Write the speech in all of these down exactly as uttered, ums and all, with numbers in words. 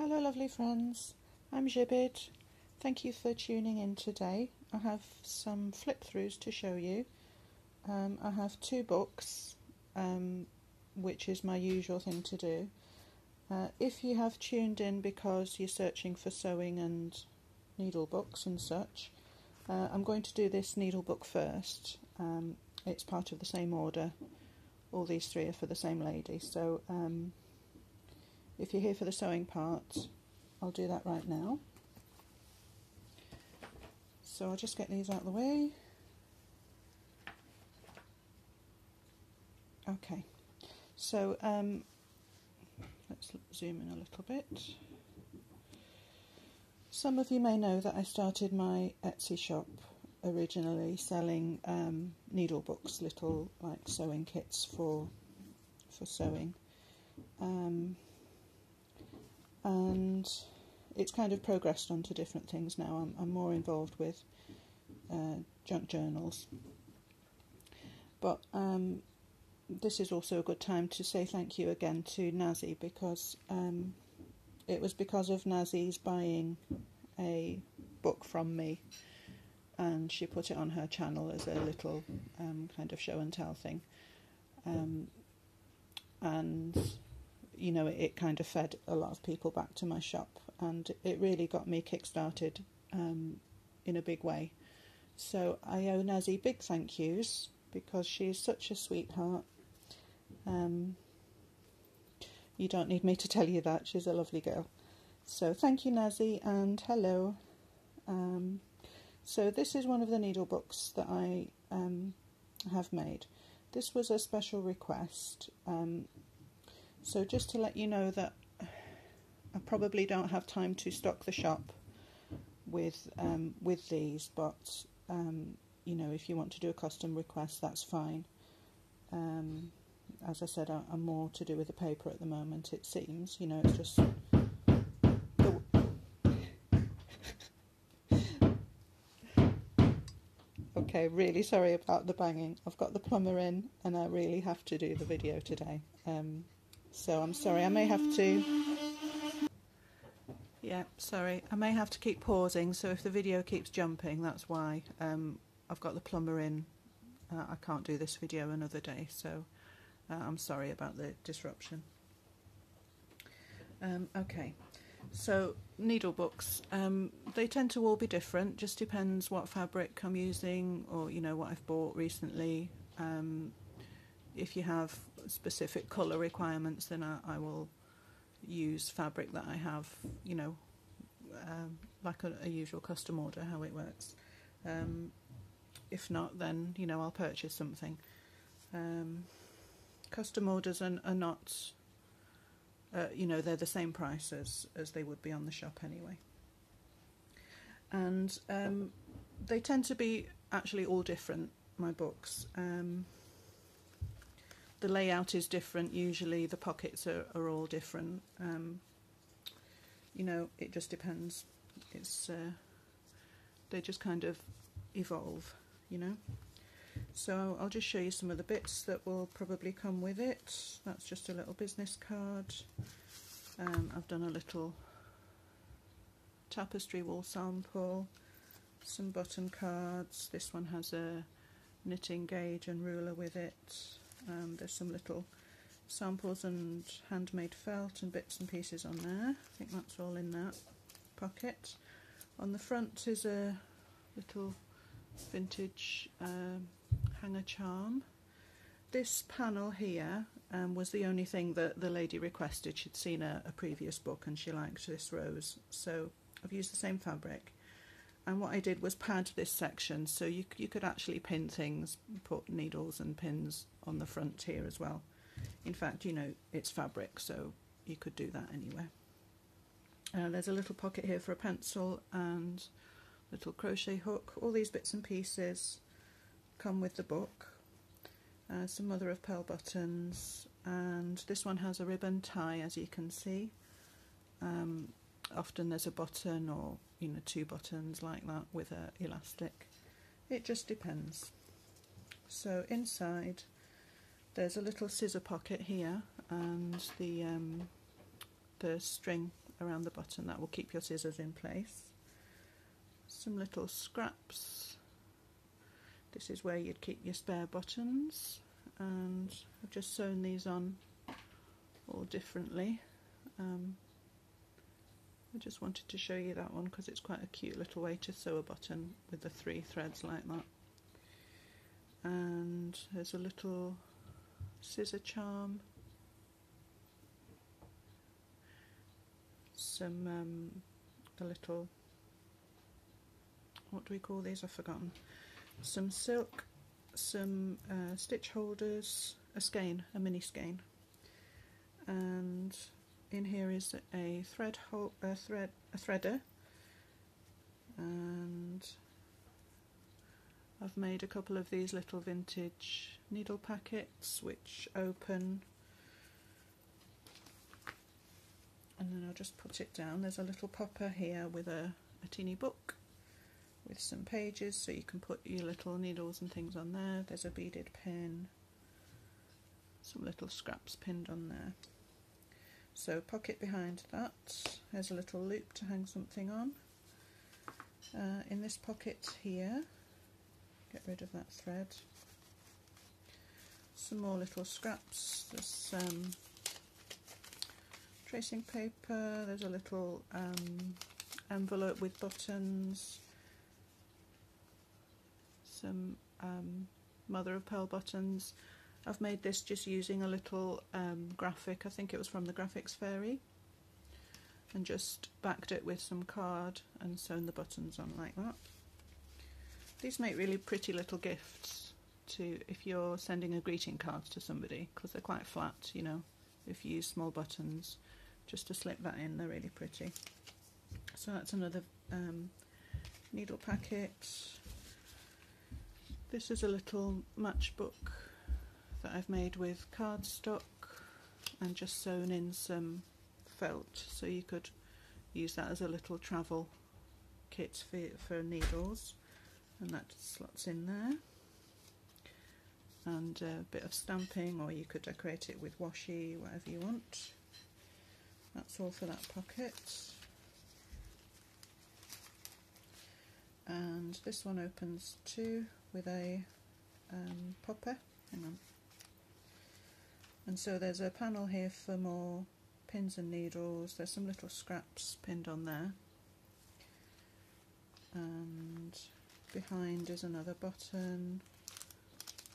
Hello lovely friends, I'm Jibid. Thank you for tuning in today. I have some flip throughs to show you. Um, I have two books, um, which is my usual thing to do. Uh, if you have tuned in because you're searching for sewing and needle books and such, uh, I'm going to do this needle book first. Um, it's part of the same order. All these three are for the same lady, so um, if you're here for the sewing part, I'll do that right now. So I'll just get these out of the way. Okay, so um, let's zoom in a little bit. Some of you may know that I started my Etsy shop originally selling um, needle books, little like sewing kits for for sewing. Um, and it's kind of progressed onto different things now. I'm, I'm more involved with uh, junk journals. But um, this is also a good time to say thank you again to Nazzy, because um, it was because of Nazzy's buying a book from me, and she put it on her channel as a little um, kind of show and tell thing. Um, and... you know, it kind of fed a lot of people back to my shop, and it really got me kick-started um, in a big way. So I owe Nazzy big thank yous, because she is such a sweetheart. Um, you don't need me to tell you that, she's a lovely girl. So thank you Nazzy, and hello. Um, so this is one of the needle books that I um, have made. This was a special request. Um, So just to let you know that I probably don't have time to stock the shop with um, with these, but um, you know, if you want to do a custom request, that's fine. Um, as I said, I, I'm more to do with the paper at the moment, it seems. You know, it's just the okay, really sorry about the banging. I've got the plumber in, and I really have to do the video today. Um, So I'm sorry, I may have to, yeah, sorry, I may have to keep pausing, so if the video keeps jumping, that's why. um, I've got the plumber in, uh, I can't do this video another day, so uh, I'm sorry about the disruption. Um, okay, so needle books, um, they tend to all be different, just depends what fabric I'm using, or you know, what I've bought recently. Um, if you have specific colour requirements, then I, I will use fabric that I have, you know, um, like a, a usual custom order, how it works. Um, if not, then, you know, I'll purchase something. Um, custom orders are, are not, uh, you know, they're the same price as, as they would be on the shop anyway. And um, they tend to be actually all different, my books. Um, The layout is different, usually the pockets are, are all different. Um, you know, it just depends. It's uh, they just kind of evolve, you know. So I'll just show you some of the bits that will probably come with it. That's just a little business card. Um, I've done a little tapestry wool sample, some button cards. This one has a knitting gauge and ruler with it. Um, there's some little samples and handmade felt and bits and pieces on there. I think that's all in that pocket. On the front is a little vintage um, hanger charm. This panel here um, was the only thing that the lady requested. She'd seen a, a previous book and she liked this rose, so I've used the same fabric. And what I did was pad this section, so you, you could actually pin things, put needles and pins on the front here as well. In fact, you know, it's fabric, so you could do that anywhere. Uh, there's a little pocket here for a pencil and little crochet hook. All these bits and pieces come with the book. Uh, some mother of pearl buttons, and this one has a ribbon tie, as you can see. Um, often there's a button, or you know, two buttons like that with a elastic. It just depends. So inside there's a little scissor pocket here, and the um, the string around the bottom. That will keep your scissors in place. Some little scraps. This is where you'd keep your spare buttons, and I've just sewn these on all differently. Um, I just wanted to show you that one because it's quite a cute little way to sew a button with the three threads like that. And there's a little scissor charm, some um, a little, what do we call these? I've forgotten. Some silk, some uh, stitch holders, a skein, a mini skein, and in here is a thread hole, a thread, a threader, and I've made a couple of these little vintage needle packets which open, and then I'll just put it down. There's a little popper here with a, a teeny book with some pages, so you can put your little needles and things on there. There's a beaded pin, some little scraps pinned on there. So pocket behind that, there's a little loop to hang something on. Uh, in this pocket here, get rid of that thread. Some more little scraps, there's some tracing paper, there's a little um, envelope with buttons, some um, mother of pearl buttons. I've made this just using a little um, graphic, I think it was from The Graphics Fairy, and just backed it with some card and sewn the buttons on like that. These make really pretty little gifts to if you're sending a greeting card to somebody, because they're quite flat, you know, if you use small buttons, just to slip that in, they're really pretty. So that's another um, needle packet. This is a little matchbook that I've made with cardstock and just sewn in some felt, so you could use that as a little travel kit for, for needles, and that slots in there. And a bit of stamping, or you could decorate it with washi, whatever you want. That's all for that pocket. And this one opens too with a um, popper. Hang on. And so there's a panel here for more pins and needles. There's some little scraps pinned on there. And behind is another button.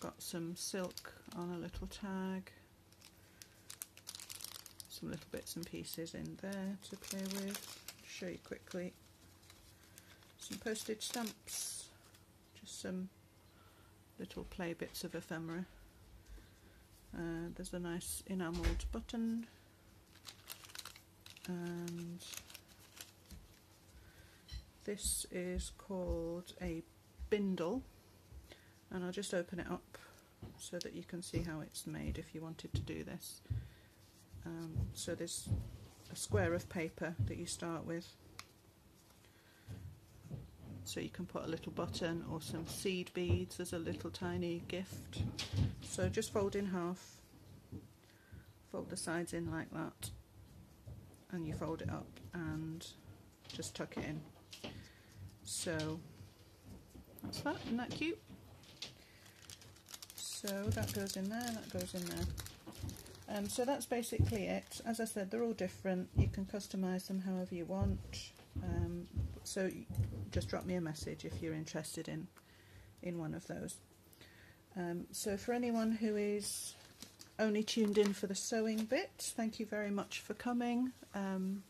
Got some silk on a little tag. Some little bits and pieces in there to play with. Show you quickly. Some postage stamps. Just some little play bits of ephemera. Uh, there's a nice enamelled button, and this is called a bindle, and I'll just open it up so that you can see how it's made if you wanted to do this. Um, so there's a square of paper that you start with, so you can put a little button or some seed beads as a little tiny gift. So just fold in half, fold the sides in like that, and you fold it up and just tuck it in. So that's that. Isn't that cute? So that goes in there, that goes in there. Um, so that's basically it. As I said, they're all different. You can customise them however you want. Um, so just drop me a message if you're interested in in one of those. Um, so for anyone who is only tuned in for the sewing bit, thank you very much for coming. Um,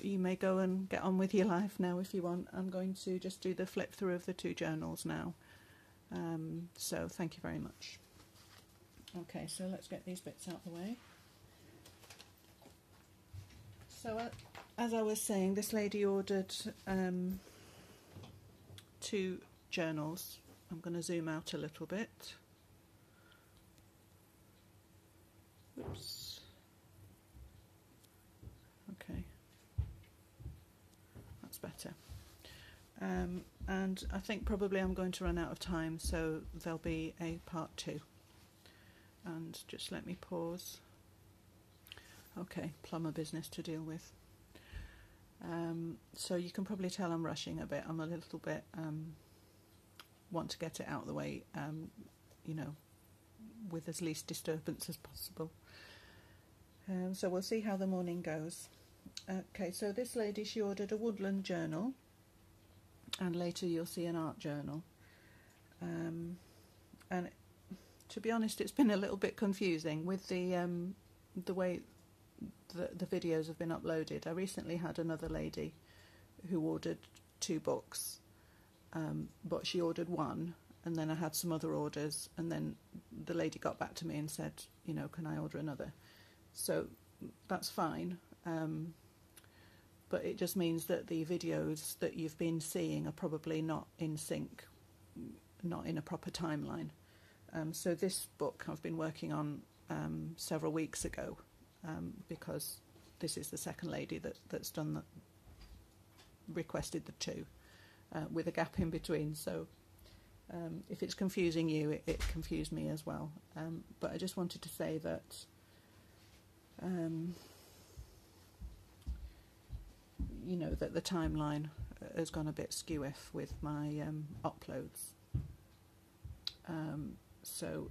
you may go and get on with your life now if you want. I'm going to just do the flip through of the two journals now. Um, so thank you very much. Okay, so let's get these bits out of the way. So uh, as I was saying, this lady ordered um, two journals. I'm going to zoom out a little bit. Oops. Okay. That's better. Um, and I think probably I'm going to run out of time, so there'll be a part two. And just let me pause. okay, plumber business to deal with. Um, so you can probably tell I'm rushing a bit. I'm a little bit, um, want to get it out of the way, um, you know, with as least disturbance as possible. Um, so we'll see how the morning goes. Okay, so this lady, she ordered a woodland journal, and later you'll see an art journal. Um, and to be honest, it's been a little bit confusing with the um, the way the, the videos have been uploaded. I recently had another lady who ordered two books, um, but she ordered one, and then I had some other orders, and then the lady got back to me and said, you know, can I order another? So that's fine. Um, but it just means that the videos that you've been seeing are probably not in sync, not in a proper timeline. Um, so this book I've been working on um, several weeks ago, um, because this is the second lady that, that's done the, requested the two, uh, with a gap in between. So um, if it's confusing you, it, it confused me as well. Um, but I just wanted to say that... Um, you know, that the timeline has gone a bit skew-iff with my um, uploads. Um, so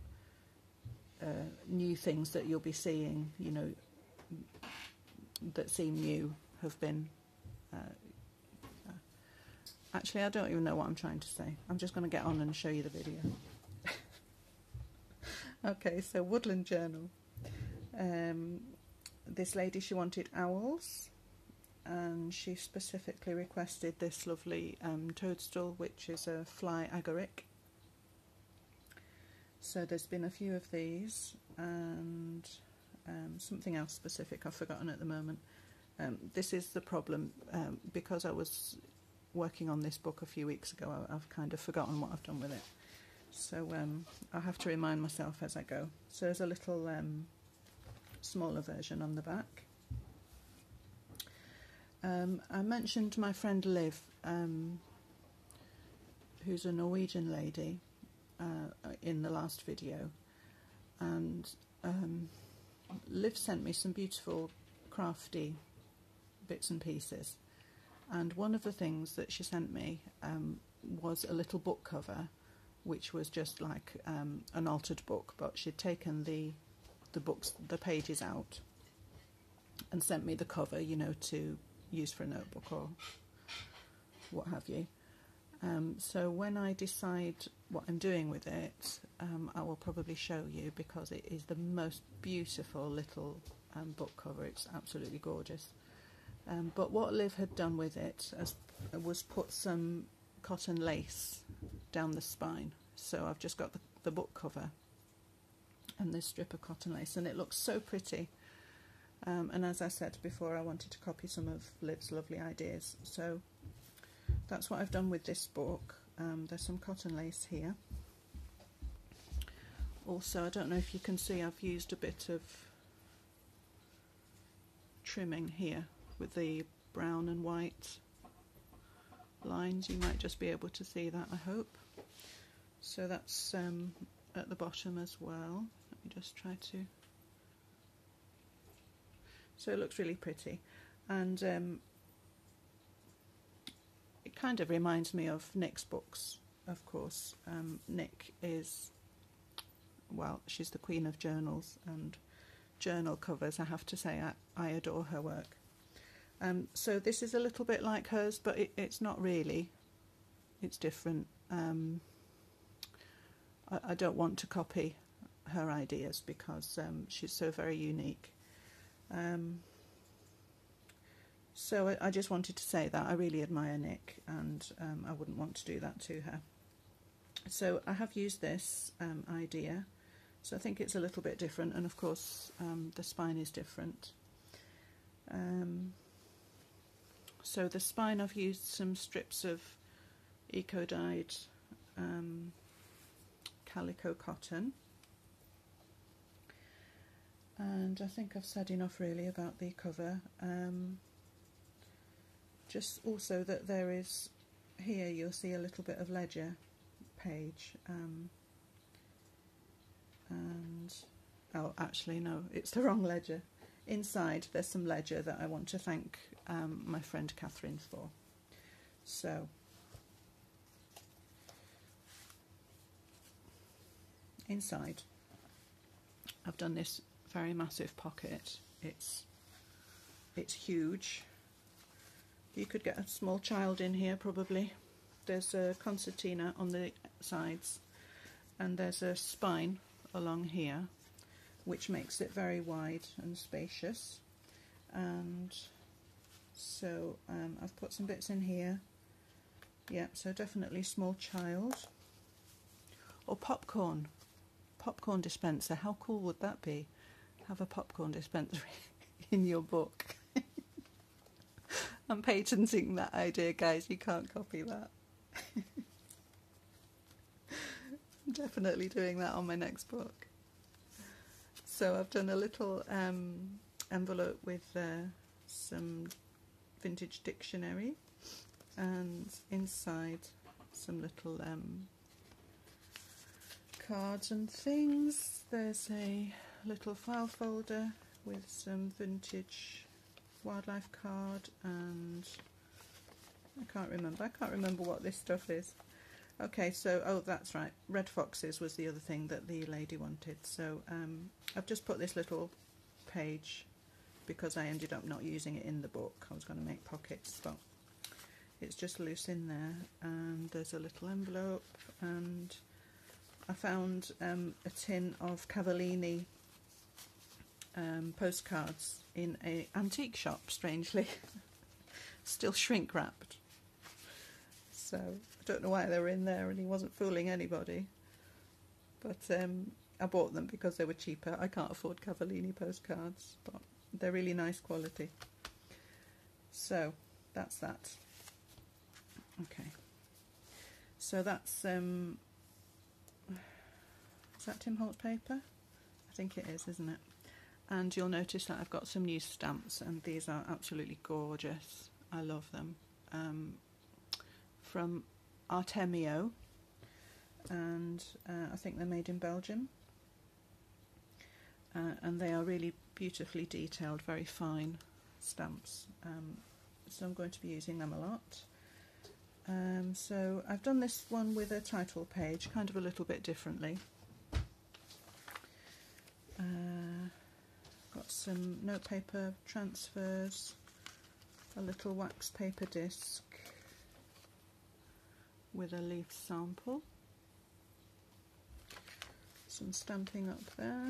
uh, new things that you'll be seeing, you know, that seem new have been... Uh, uh, actually, I don't even know what I'm trying to say. I'm just going to get on and show you the video. Okay, so Woodland Journal. Um, this lady, she wanted owls, and she specifically requested this lovely um, toadstool, which is a fly agaric. So there's been a few of these, and um, something else specific I've forgotten at the moment. Um, this is the problem, um, because I was working on this book a few weeks ago, I've kind of forgotten what I've done with it. So um, I'll have to remind myself as I go. So there's a little um, smaller version on the back. Um, I mentioned my friend Liv, um, who's a Norwegian lady, uh, in the last video, and um, Liv sent me some beautiful crafty bits and pieces, and one of the things that she sent me um, was a little book cover, which was just like um, an altered book, but she'd taken the, the books, the pages out, and sent me the cover, you know, to use for a notebook or what have you. Um, so when I decide what I'm doing with it, um, I will probably show you, because it is the most beautiful little um, book cover. It's absolutely gorgeous. Um, but what Liv had done with it as, was put some cotton lace down the spine. So I've just got the, the book cover and this strip of cotton lace, and it looks so pretty. Um, and as I said before, I wanted to copy some of Liv's lovely ideas. So that's what I've done with this book. Um, there's some cotton lace here. Also, I don't know if you can see, I've used a bit of trimming here with the brown and white lines. You might just be able to see that, I hope. So that's um, at the bottom as well. Let me just try to... So it looks really pretty, and um, it kind of reminds me of Nick's books, of course. Um, Nick is, well, she's the queen of journals and journal covers. I have to say, I, I adore her work. Um, so this is a little bit like hers, but it, it's not really. It's different. Um, I, I don't want to copy her ideas, because um, she's so very unique. Um, so I, I just wanted to say that I really admire Nick, and um, I wouldn't want to do that to her. So I have used this um, idea, so I think it's a little bit different, and of course um, the spine is different. Um, so the spine, I've used some strips of eco-dyed um, calico cotton. And I think I've said enough really about the cover. Um, just also that there is, here you'll see a little bit of ledger page. Um, and, oh actually no, it's the wrong ledger. inside there's some ledger that I want to thank um, my friend Catherine for. So inside I've done this very massive pocket. It's it's huge. You could get a small child in here probably. There's a concertina on the sides and there's a spine along here which makes it very wide and spacious, and so um, I've put some bits in here. Yep, so definitely small child. Or popcorn, popcorn dispenser, how cool would that be? Have a popcorn dispenser in your book. I'm patenting that idea, guys, you can't copy that. I'm definitely doing that on my next book. So I've done a little um, envelope with uh, some vintage dictionary, and inside some little um, cards and things. There's a little file folder with some vintage wildlife card, and I can't remember, I can't remember what this stuff is. Okay, so, oh, that's right, red foxes was the other thing that the lady wanted. So um, I've just put this little page because I ended up not using it in the book. I was going to make pockets, but it's just loose in there. And there's a little envelope, and I found um, a tin of Cavallini um, postcards in an antique shop, strangely. Still shrink wrapped. So I don't know why they were in there, and he wasn't fooling anybody. But um, I bought them because they were cheaper. I can't afford Cavallini postcards, but they're really nice quality. So that's that. Okay. So that's um, is that Tim Holtz paper? I think it is, isn't it? And you'll notice that I've got some new stamps, and these are absolutely gorgeous. I love them. Um, from Artemio, and uh, I think they're made in Belgium, uh, and they are really beautifully detailed, very fine stamps, um, so I'm going to be using them a lot. Um, so I've done this one with a title page, kind of a little bit differently. Uh, got some notepaper transfers, a little wax paper disc with a leaf sample, some stamping up there.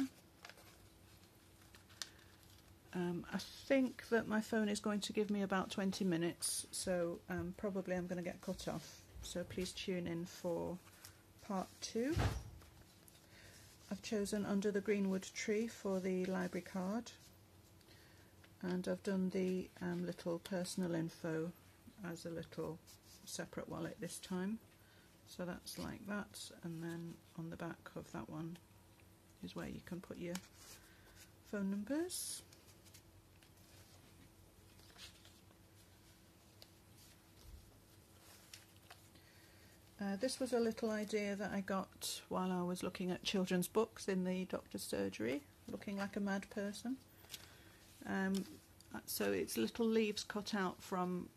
Um, I think that my phone is going to give me about twenty minutes, so um, probably I'm going to get cut off, so please tune in for part two. I've chosen Under the Greenwood Tree for the library card, and I've done the um, little personal info as a little separate wallet this time, so that's like that, and then on the back of that one is where you can put your phone numbers. Uh, this was a little idea that I got while I was looking at children's books in the doctor's surgery, looking like a mad person. Um, so it's little leaves cut out from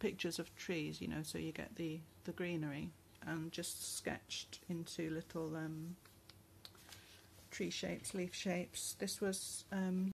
pictures of trees, you know, so you get the the greenery, and just sketched into little um, tree shapes, leaf shapes. This was um,